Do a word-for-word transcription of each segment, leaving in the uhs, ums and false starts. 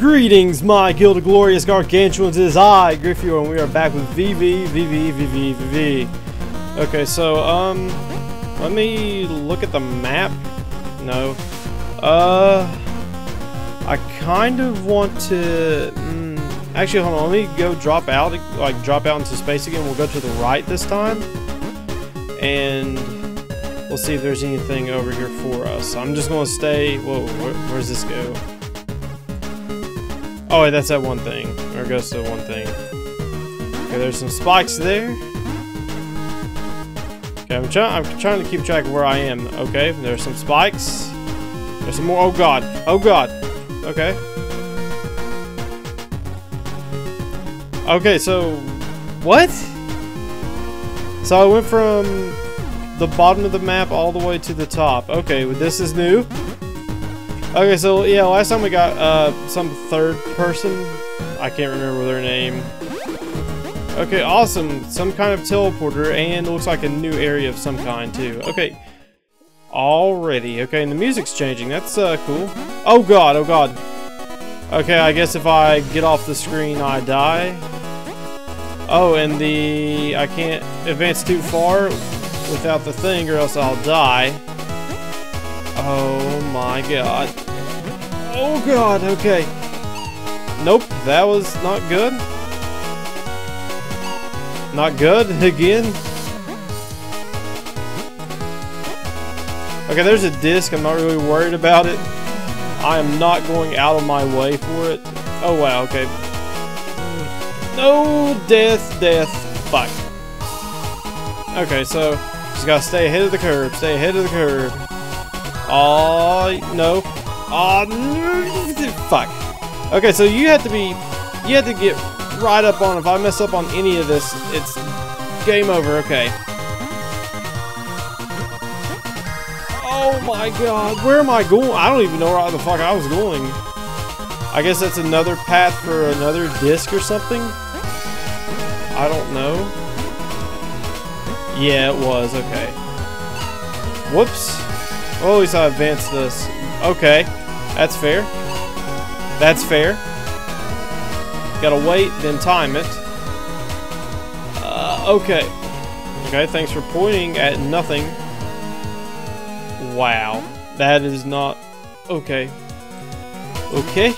Greetings, my Guild of Glorious Gargantuans. It is I, Griffio, and we are back with V V V V V V V. Okay, so, um, let me look at the map. No. Uh, I kind of want to, um, actually, hold on, let me go drop out, like, drop out into space again. We'll go to the right this time, and we'll see if there's anything over here for us. I'm just going to stay, whoa, where, where does this go? Oh wait, that's that one thing. Or it goes to the one thing. Okay, there's some spikes there. Okay, I'm, try I'm trying to keep track of where I am. Okay, there's some spikes. There's some more. Oh god. Oh god. Okay. Okay, so... what? So I went from the bottom of the map all the way to the top. Okay, well, this is new. Okay, so yeah, last time we got uh, some third person. I can't remember their name. Okay, awesome. Some kind of teleporter, and it looks like a new area of some kind too. Okay, already. Okay, and the music's changing. That's uh, cool. Oh god, oh god. Okay, I guess if I get off the screen, I die. Oh, and the... I can't advance too far without the thing, or else I'll die. Oh my god. Oh god, okay. Nope, that was not good. Not good again. Okay, there's a disc. I'm not really worried about it. I am not going out of my way for it. Oh wow, okay. No, death, death, fuck. Okay, so just gotta stay ahead of the curve, stay ahead of the curve. Oh no! Oh no! Fuck. Okay, so you have to be, you have to get right up on. If I mess up on any of this, it's game over. Okay. Oh my god, where am I going? I don't even know where the fuck I was going. I guess that's another path for another disc or something. I don't know. Yeah, it was. Okay. Whoops. Well, at least I advanced this. Okay, that's fair. That's fair. Gotta wait, then time it. Uh, okay. Okay, thanks for pointing at nothing. Wow. That is not... okay. Okay.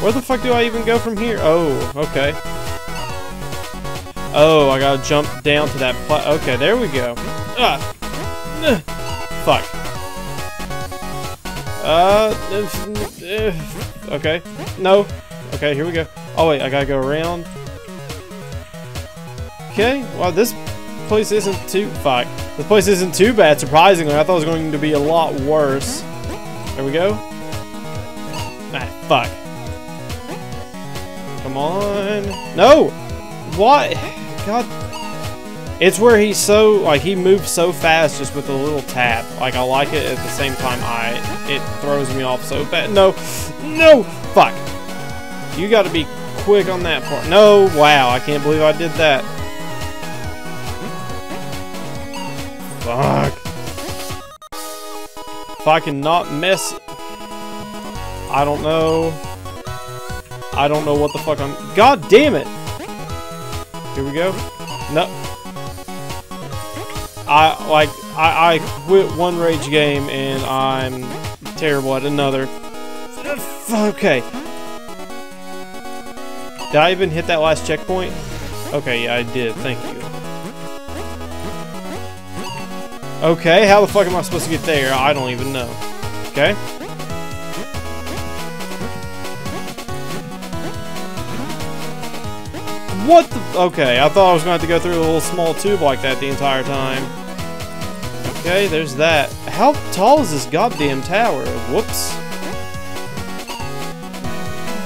Where the fuck do I even go from here? Oh, okay. Oh, I gotta jump down to that pla- okay, there we go. Ah! Ugh. Fuck. Uh, okay. No. Okay, here we go. Oh wait, I gotta go around. Okay, well this place isn't too, fuck. This place isn't too bad, surprisingly. I thought it was going to be a lot worse. There we go. Ah, fuck. Come on. No! What? God. It's where he's so, like, he moves so fast just with a little tap. Like, I like it, at the same time, I, it throws me off so bad. No, no, fuck. You gotta be quick on that part. No, wow, I can't believe I did that. Fuck. If I cannot mess, I don't know. I don't know what the fuck I'm, god damn it. Here we go. No. I, like, I, I quit one rage game, and I'm terrible at another. Okay. Did I even hit that last checkpoint? Okay, yeah, I did. Thank you. Okay, how the fuck am I supposed to get there? I don't even know. Okay. What the? Okay, I thought I was going to have to go through a little small tube like that the entire time. Okay, there's that. How tall is this goddamn tower? Whoops.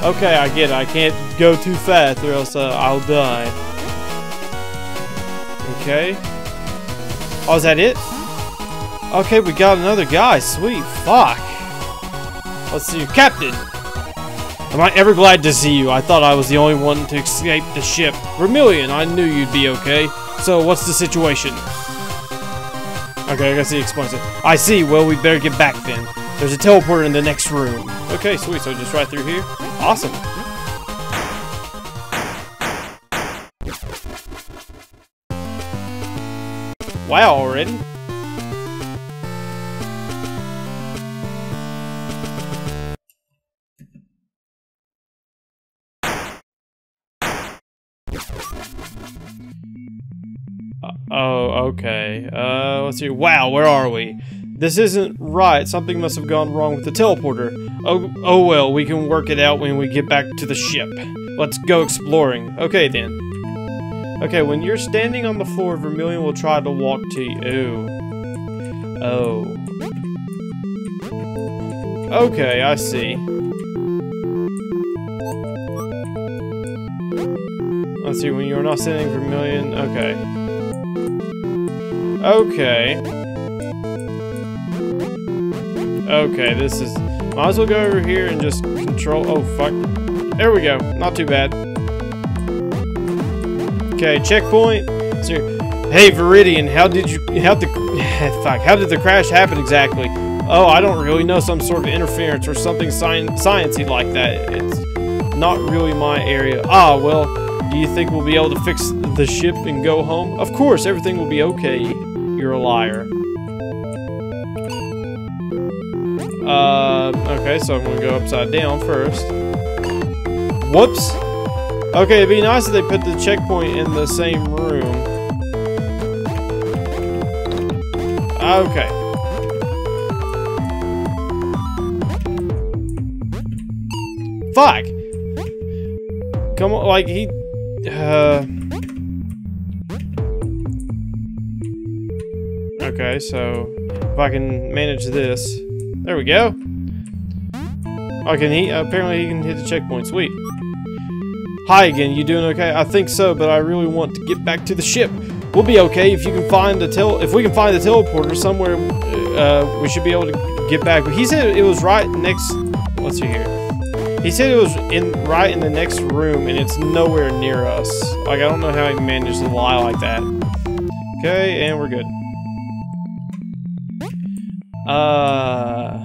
Okay, I get it. I can't go too fast or else uh, I'll die. Okay. Oh, is that it? Okay, we got another guy. Sweet. Fuck. Let's see. Captain! Am I ever glad to see you? I thought I was the only one to escape the ship. Vermilion, I knew you'd be okay. So, what's the situation? Okay, I guess he explains it. I see. Well, we'd better get back then. There's a teleporter in the next room. Okay, sweet, so just right through here. Awesome. Wow, already? Oh, okay. Uh, let's see. Wow, where are we? This isn't right. Something must have gone wrong with the teleporter. Oh, oh well, we can work it out when we get back to the ship. Let's go exploring. Okay, then. Okay, when you're standing on the floor, Vermilion will try to walk to you. Ooh. Oh. Okay, I see. Let's see, when you're not standing Vermilion... Okay. Okay. Okay, this is... Might as well go over here and just control... Oh, fuck. There we go. Not too bad. Okay, checkpoint. Hey, Viridian, how did you... How the... Fuck. How did the crash happen exactly? Oh, I don't really know. Some sort of interference or something sci sciencey like that. It's not really my area. Ah, well, do you think we'll be able to fix the ship and go home? Of course, everything will be okay. You're a liar. Uh, okay, so I'm gonna go upside down first. Whoops! Okay, it'd be nice if they put the checkpoint in the same room. Okay. Fuck! Come on, like, he... Uh... Okay, so... If I can manage this... There we go. Oh, can he? Apparently he can hit the checkpoint. Sweet. Hi again, you doing okay? I think so, but I really want to get back to the ship. We'll be okay if you can find the tel- if we can find the teleporter somewhere. Uh, we should be able to get back. But he said it was right next. Let's see here. He said it was in right in the next room, and it's nowhere near us. Like, I don't know how he managed to lie like that. Okay, and we're good. Uh,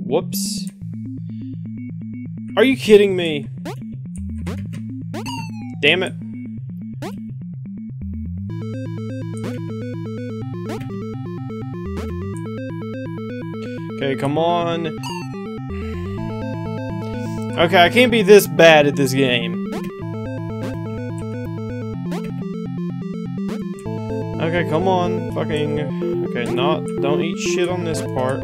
whoops. Are you kidding me? Damn it. Okay, come on. Okay, I can't be this bad at this game. Okay, come on, fucking... Okay, not, don't eat shit on this part.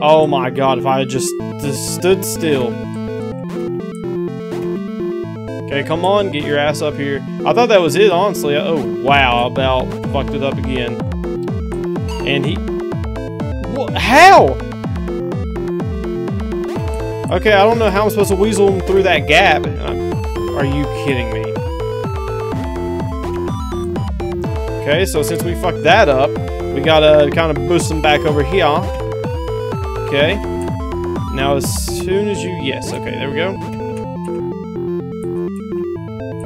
Oh my god, if I had just, just stood still. Okay, come on, get your ass up here. I thought that was it, honestly. Oh, wow, about fucked it up again. And he... What? How? Okay, I don't know how I'm supposed to weasel him through that gap. Are you kidding me? Okay, so since we fucked that up, we gotta kind of boost them back over here. Okay. Now, as soon as you... Yes, okay, there we go.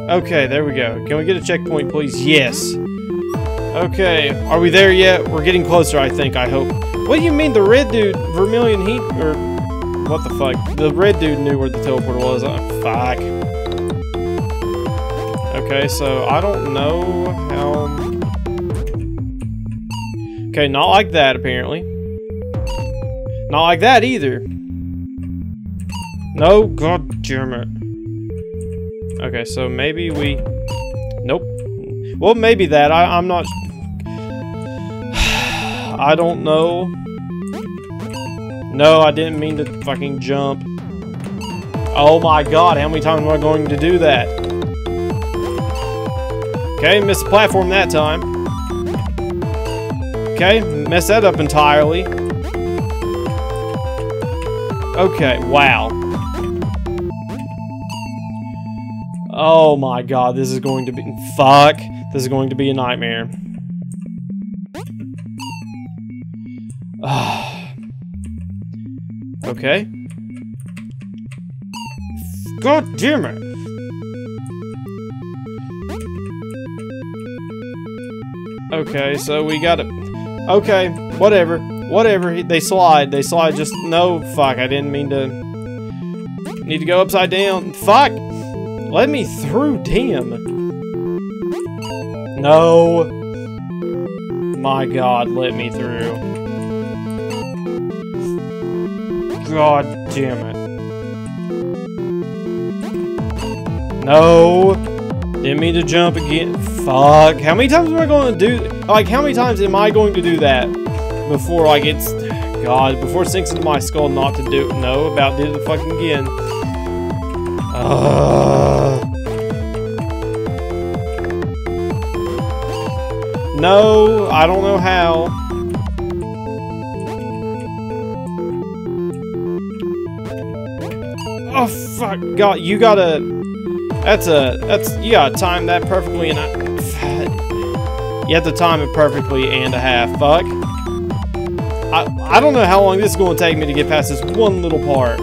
Okay, there we go. Can we get a checkpoint, please? Yes. Okay, are we there yet? We're getting closer, I think, I hope. What do you mean the red dude, Vermilion Heat, or... What the fuck? The red dude knew where the teleporter was. Oh, fuck. Okay, so I don't know how... Okay, not like that, apparently. Not like that, either. No, god damn it. Okay, so maybe we... Nope. Well, maybe that. I, I'm not... I don't know. No, I didn't mean to fucking jump. Oh my god, how many times am I going to do that? Okay, missed the platform that time. Okay, messed that up entirely. Okay, wow. Oh my god, this is going to be... Fuck. This is going to be a nightmare. Okay. God damn it. Okay, so we got it. Okay, whatever. Whatever. They slide. They slide just... No, fuck. I didn't mean to... Need to go upside down. Fuck! Let me through, damn. No. My god, let me through. God damn it. No. Didn't mean to jump again. Fuck. How many times am I going to do... Like, how many times am I going to do that before, like, it's... God, before it sinks into my skull not to do... No, about did it fucking again. Uh, no, I don't know how. Oh fuck, God, you gotta. That's a. That's you gotta time that perfectly, and I. You have to time it perfectly and a half. Fuck. I I don't know how long this is gonna take me to get past this one little part.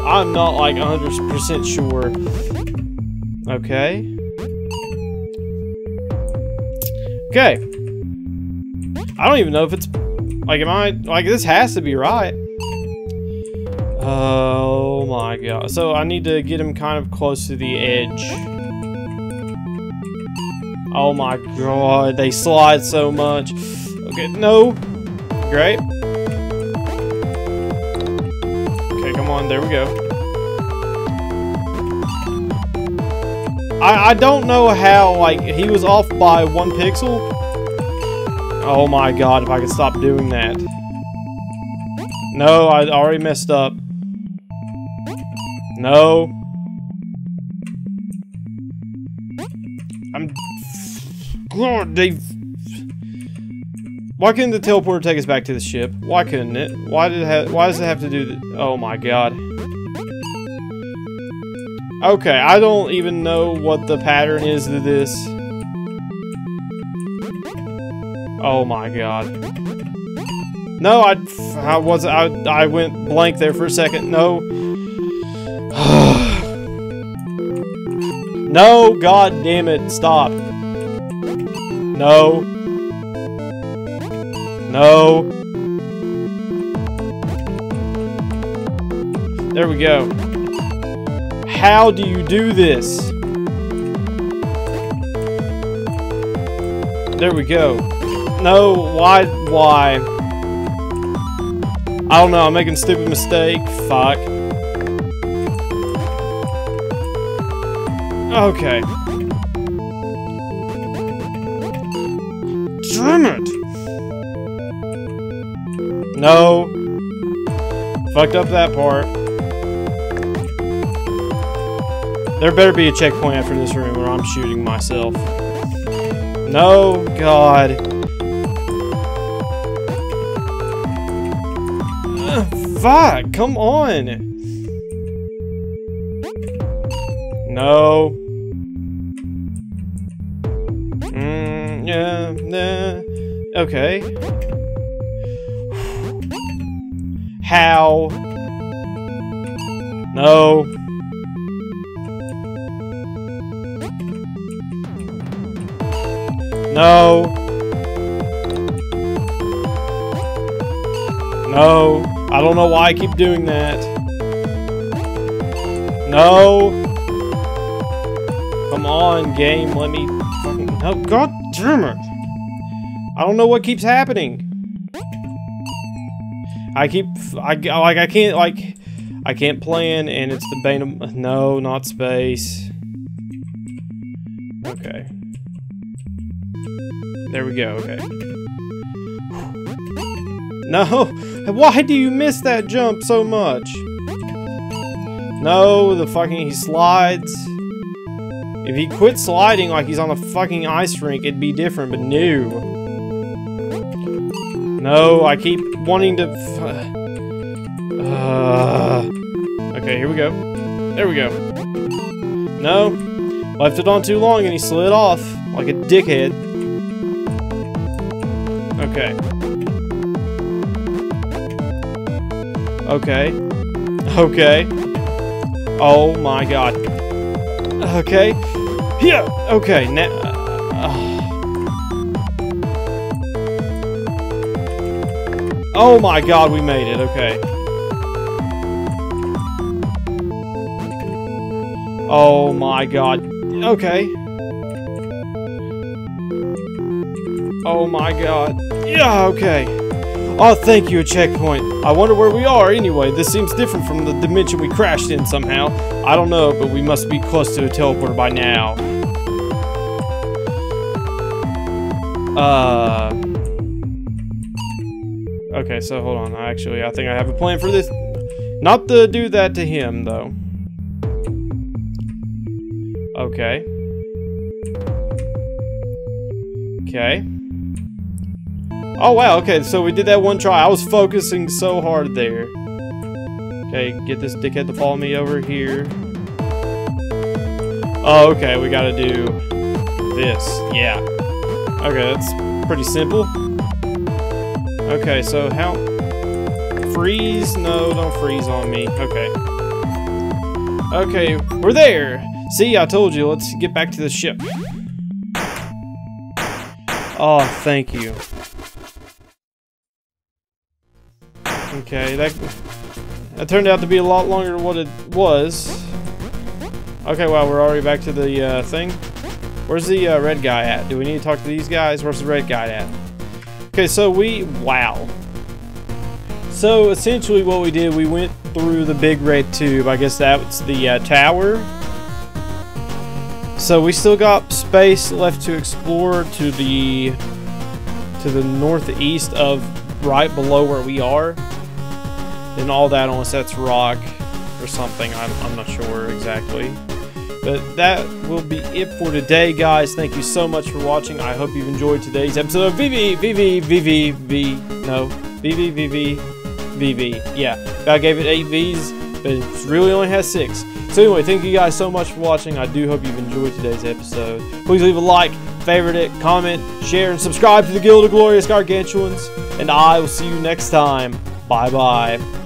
I'm not like one hundred percent sure. Okay. Okay. I don't even know if it's... Like, am I... Like, this has to be right. Oh, my God. So, I need to get him kind of close to the edge. Oh, my God. They slide so much. Okay, no. Great. There we go. I, I don't know how, like, he was off by one pixel. Oh my god, if I could stop doing that. No, I already messed up. No. I'm... God, they... Why couldn't the teleporter take us back to the ship? Why couldn't it? Why did it have, why does it have to do the- Oh my god. Okay, I don't even know what the pattern is to this. Oh my god. No, I, I was- I, I went blank there for a second. No. No, god damn it, stop. No. No. There we go. How do you do this? There we go. No, why, why? I don't know, I'm making a stupid mistake. Fuck. Okay. Damn it! No. Fucked up that part. There better be a checkpoint after this room or I'm shooting myself. No, God. Ugh, fuck, come on. No. Mm, yeah, nah. Okay. How? No. No. No. I don't know why I keep doing that. No. Come on, game. Let me fucking... Oh, god damn it. I don't know what keeps happening. I keep, I, like, I can't, like, I can't plan, and it's the bane of, no, not space. Okay. There we go, okay. No, why do you miss that jump so much? No, the fucking, he slides. If he quit sliding like he's on a fucking ice rink, it'd be different, but no. No, I keep wanting to... F uh, okay, here we go. There we go. No. Left it on too long and he slid off like a dickhead. Okay. Okay. Okay. Oh my god. Okay. Yeah! Okay, now... Uh, Oh my god, we made it. Okay. Oh my god. Okay. Oh my god. Yeah, okay. Oh, thank you, a checkpoint. I wonder where we are anyway. This seems different from the dimension we crashed in somehow. I don't know, but we must be close to a teleporter by now. Uh... Okay, so hold on. I actually, I think I have a plan for this. Not to do that to him, though. Okay. Okay. Oh, wow. Okay, so we did that one try. I was focusing so hard there. Okay, get this dickhead to follow me over here. Oh, okay. We gotta do this. Yeah. Okay, that's pretty simple. Okay, so how... Freeze? No, don't freeze on me. Okay. Okay, we're there! See, I told you. Let's get back to the ship. Oh, thank you. Okay, that... That turned out to be a lot longer than what it was. Okay, wow, we're already back to the uh, thing. Where's the uh, red guy at? Do we need to talk to these guys? Where's the red guy at? Okay, so we, wow. So essentially what we did, we went through the big red tube. I guess that's the uh, tower. So we still got space left to explore to the, to the northeast of right below where we are. And all that, unless that's rock or something, I'm, I'm not sure exactly. But that will be it for today, guys. Thank you so much for watching. I hope you've enjoyed today's episode of V V V V V V. No, V V V V V V. Yeah, I gave it eight V's, but it really only has six. So anyway, thank you guys so much for watching. I do hope you've enjoyed today's episode. Please leave a like, favorite it, comment, share, and subscribe to the Guild of Glorious Gargantuans. And I will see you next time. Bye-bye.